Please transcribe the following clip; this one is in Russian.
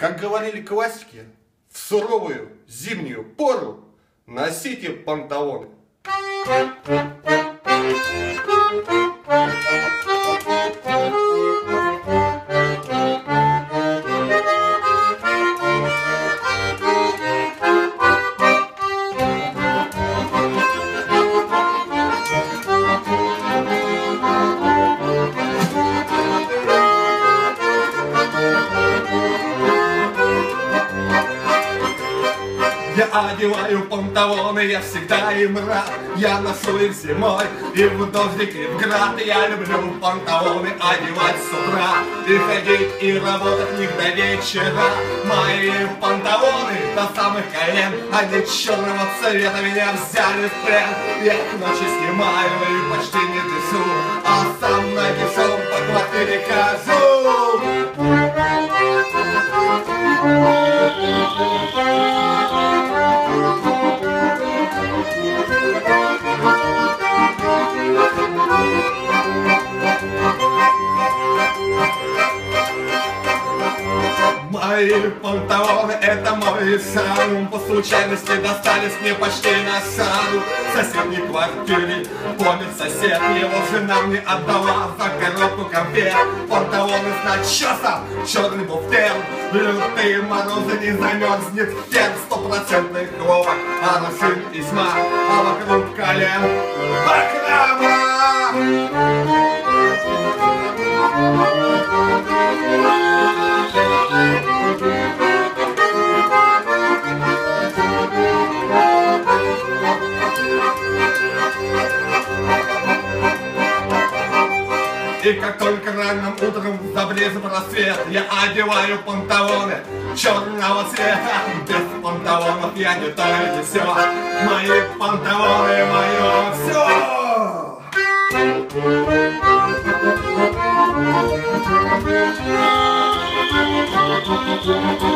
Как говорили классики, в суровую зимнюю пору носите панталоны. Я одеваю панталоны, я всегда им рад. Я ношу их зимой и в дождик, и в град. Я люблю панталоны одевать с утра и ходить, и работать в них до вечера. Мои панталоны до самых колен, они черного цвета, меня взяли в плен. Я их ночи снимаю и почти не трясу, а сам нагишом по квартире хожу. Мои панталоны это мой сан, по случайности достались мне почти на саду. В соседней квартире помнит сосед, его жена мне отдала за коробку конфет. Панталоны с начесом, черный буфтен, лютые морозы не замерзнет фен. Стопроцентный хлопок, аршин и тьма, а вокруг колен охрана. И как только ранним утром забрезжит рассвет, я одеваю панталоны черного цвета. Без панталонов я не то и не все. Мои панталоны мое все.